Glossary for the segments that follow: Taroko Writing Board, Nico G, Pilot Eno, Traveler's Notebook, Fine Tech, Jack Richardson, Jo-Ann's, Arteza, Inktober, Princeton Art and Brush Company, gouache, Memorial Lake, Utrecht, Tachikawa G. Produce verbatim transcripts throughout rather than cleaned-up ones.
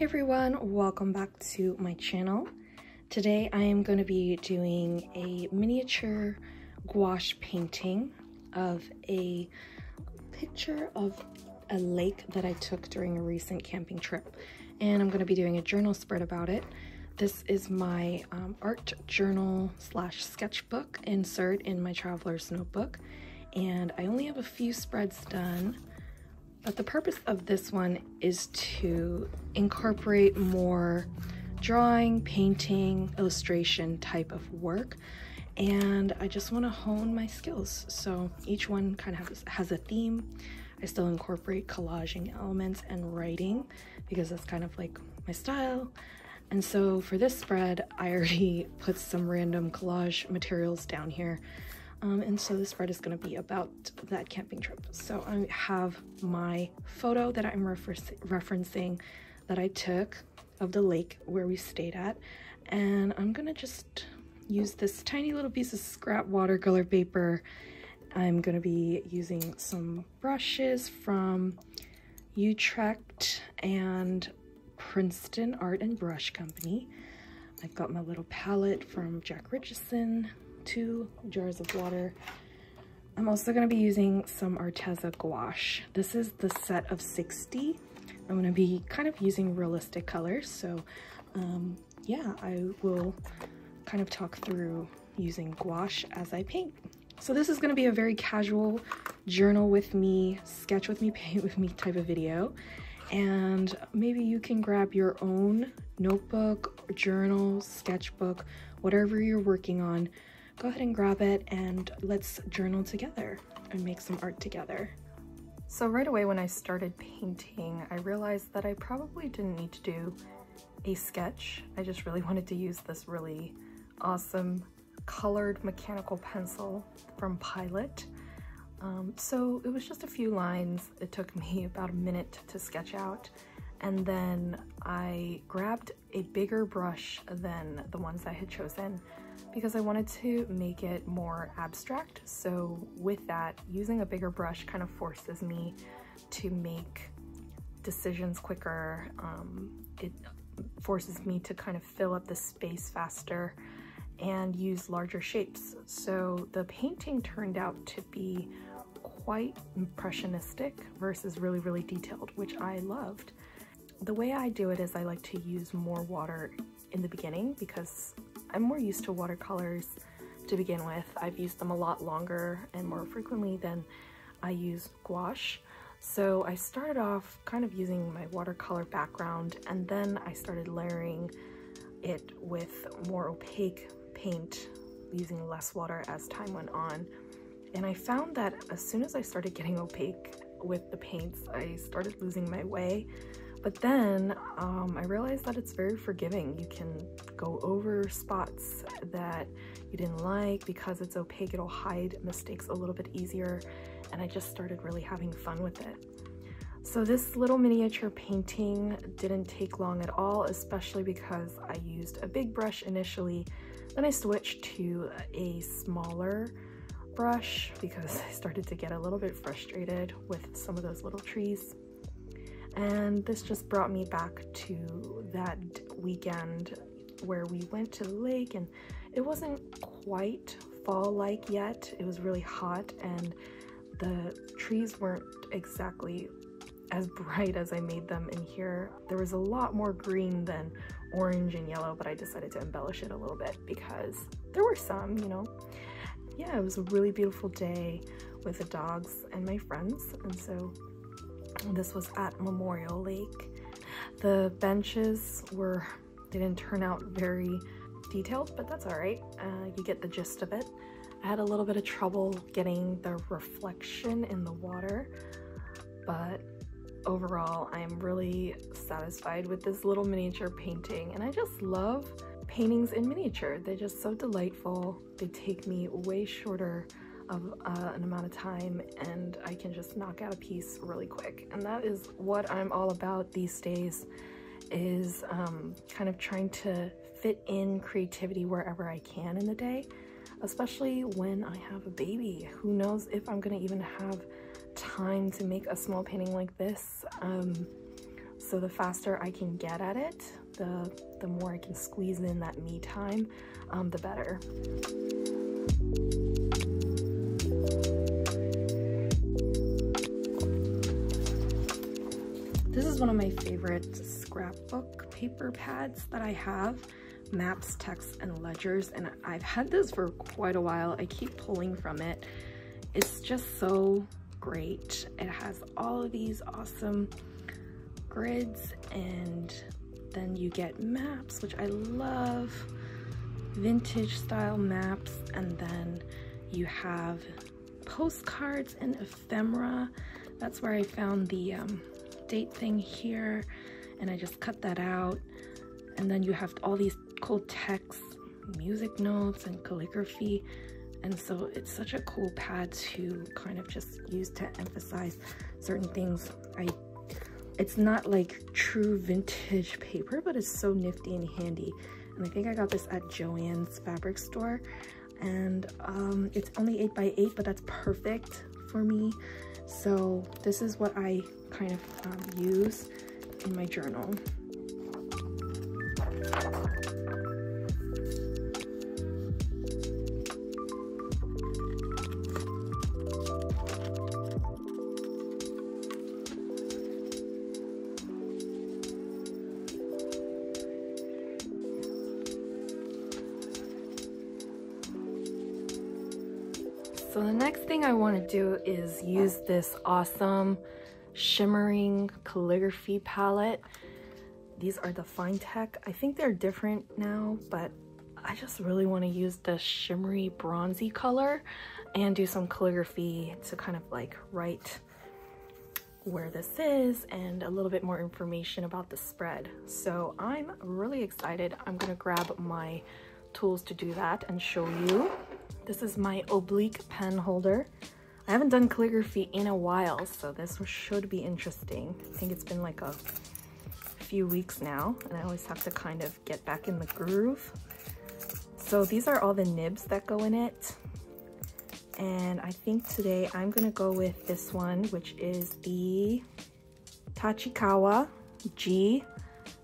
Hey everyone, welcome back to my channel. Today I am going to be doing a miniature gouache painting of a picture of a lake that I took during a recent camping trip, and I'm going to be doing a journal spread about it. This is my um, art journal slash sketchbook insert in my traveler's notebook, and I only have a few spreads done. But the purpose of this one is to incorporate more drawing, painting, illustration type of work, and I just want to hone my skills. So each one kind of has, has a theme. I still incorporate collaging elements and writing because that's kind of like my style. And so for this spread, I already put some random collage materials down here. Um, and so this spread is going to be about that camping trip. So I have my photo that I'm refer referencing that I took of the lake where we stayed at, and I'm going to just use this tiny little piece of scrap watercolor paper. I'm going to be using some brushes from Utrecht and Princeton Art and Brush Company. I've got my little palette from Jack Richardson, two jars of water. I'm also going to be using some Arteza gouache. This is the set of sixty. I'm going to be kind of using realistic colors, so um, yeah, I will kind of talk through using gouache as I paint. So this is going to be a very casual journal with me, sketch with me, paint with me type of video, and maybe you can grab your own notebook, journal, sketchbook, whatever you're working on. Go ahead and grab it and let's journal together and make some art together. So right away when I started painting, I realized that I probably didn't need to do a sketch. I just really wanted to use this really awesome colored mechanical pencil from Pilot. Um, so it was just a few lines. It took me about a minute to sketch out. And then I grabbed a bigger brush than the ones I had chosen because I wanted to make it more abstract. So with that, using a bigger brush kind of forces me to make decisions quicker. Um, it forces me to kind of fill up the space faster and use larger shapes. So the painting turned out to be quite impressionistic versus really, really detailed, which I loved. The way I do it is I like to use more water in the beginning because I'm more used to watercolors to begin with. I've used them a lot longer and more frequently than I use gouache. So I started off kind of using my watercolor background, and then I started layering it with more opaque paint using less water as time went on. And I found that as soon as I started getting opaque with the paints, I started losing my way. But then um, I realized that it's very forgiving. You can go over spots that you didn't like because it's opaque. It'll hide mistakes a little bit easier. And I just started really having fun with it. So this little miniature painting didn't take long at all, especially because I used a big brush initially. Then I switched to a smaller brush because I started to get a little bit frustrated with some of those little trees. And this just brought me back to that weekend where we went to the lake, and it wasn't quite fall-like yet. It was really hot and the trees weren't exactly as bright as I made them in here. There was a lot more green than orange and yellow, but I decided to embellish it a little bit because there were some, you know. Yeah, it was a really beautiful day with the dogs and my friends, and so this was at Memorial Lake. The benches were, they didn't turn out very detailed, but that's all right. Uh, you get the gist of it. I had a little bit of trouble getting the reflection in the water, but overall, I'm really satisfied with this little miniature painting, and I just love paintings in miniature. They're just so delightful. They take me way shorter of uh, an amount of time, and I can just knock out a piece really quick. And that is what I'm all about these days, is um, kind of trying to fit in creativity wherever I can in the day, especially when I have a baby. Who knows if I'm gonna even have time to make a small painting like this. Um, So the faster I can get at it, the, the more I can squeeze in that me time, um, the better. This is one of my favorite scrapbook paper pads that I have. Maps, texts, and ledgers, and I've had this for quite a while. I keep pulling from it. It's just so great. It has all of these awesome grids, and then you get maps, which I love, vintage style maps, and then you have postcards and ephemera. That's where I found the um, date thing here, and I just cut that out. And then you have all these cool texts, music notes, and calligraphy. And so it's such a cool pad to kind of just use to emphasize certain things. I, it's not like true vintage paper, but it's so nifty and handy. And I think I got this at Jo-Ann's fabric store. And um, it's only eight by eight, but that's perfect for me. So this is what I kind of um, use in my journal. So the next thing I want to do is use this awesome shimmering calligraphy palette. These are the Fine Tech. I think they're different now, but I just really want to use the shimmery bronzy color and do some calligraphy to kind of like write where this is and a little bit more information about the spread. So I'm really excited. I'm gonna grab my tools to do that and show you. This is my oblique pen holder. I haven't done calligraphy in a while, so this should be interesting. I think it's been like a few weeks now, and I always have to kind of get back in the groove. So these are all the nibs that go in it. And I think today I'm gonna go with this one, which is the Tachikawa G,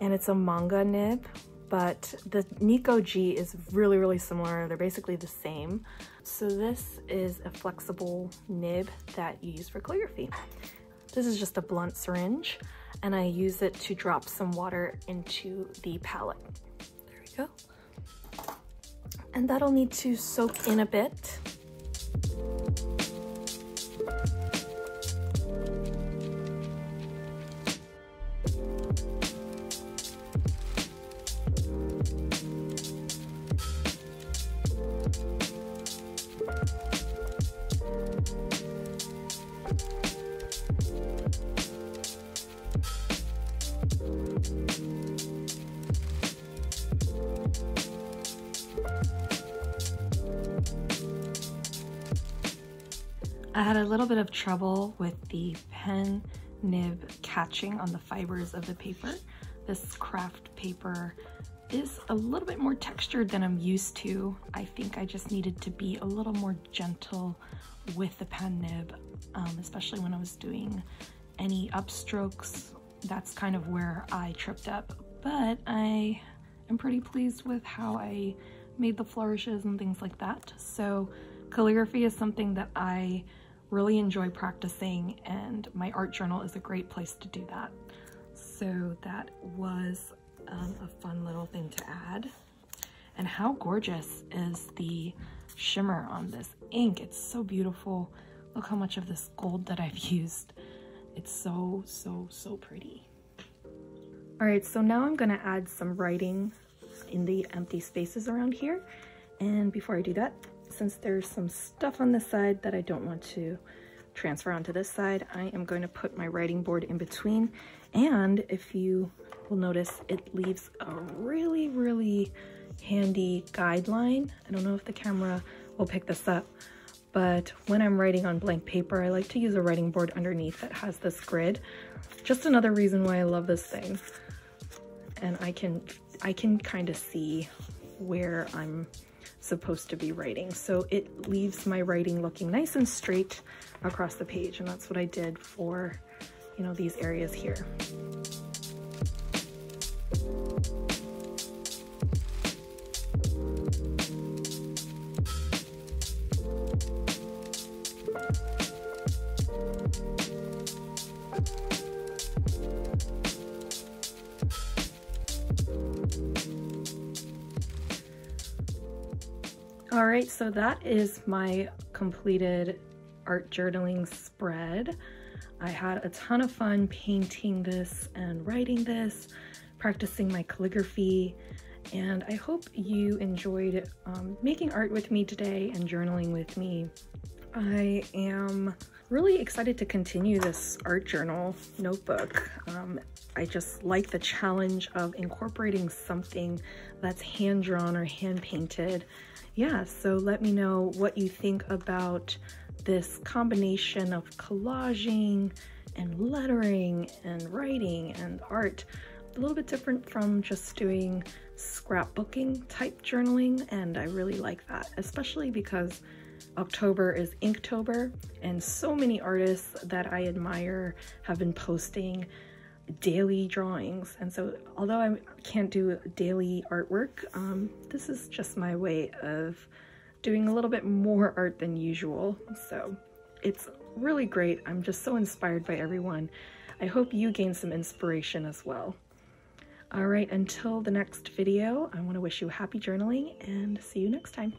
and it's a manga nib. But the Nico G is really, really similar. They're basically the same. So this is a flexible nib that you use for calligraphy. This is just a blunt syringe, and I use it to drop some water into the palette. There we go. And that'll need to soak in a bit. I had a little bit of trouble with the pen nib catching on the fibers of the paper. This craft paper is a little bit more textured than I'm used to. I think I just needed to be a little more gentle with the pen nib, um, especially when I was doing any upstrokes. That's kind of where I tripped up, but I am pretty pleased with how I made the flourishes and things like that. So calligraphy is something that I really enjoy practicing, and my art journal is a great place to do that. So that was um, a fun little thing to add. And how gorgeous is the shimmer on this ink? It's so beautiful. Look how much of this gold that I've used. It's so, so, so pretty. All right, so now I'm gonna add some writing in the empty spaces around here. And before I do that, since there's some stuff on this side that I don't want to transfer onto this side, I am going to put my writing board in between. And if you will notice, it leaves a really, really handy guideline. I don't know if the camera will pick this up, but when I'm writing on blank paper, I like to use a writing board underneath that has this grid. Just another reason why I love this thing. And I can, I can kind of see where I'm supposed to be writing, so it leaves my writing looking nice and straight across the page, and that's what I did for, you know, these areas here. All right, so that is my completed art journaling spread. I had a ton of fun painting this and writing this, practicing my calligraphy, and I hope you enjoyed um, making art with me today and journaling with me. I am really excited to continue this art journal notebook. Um, I just like the challenge of incorporating something that's hand-drawn or hand-painted. Yeah, so let me know what you think about this combination of collaging and lettering and writing and art. A little bit different from just doing scrapbooking type journaling, and I really like that, especially because October is Inktober, and so many artists that I admire have been posting daily drawings. And so although I can't do daily artwork, um, this is just my way of doing a little bit more art than usual. So it's really great. I'm just so inspired by everyone. I hope you gain some inspiration as well. All right, until the next video, I want to wish you happy journaling and see you next time.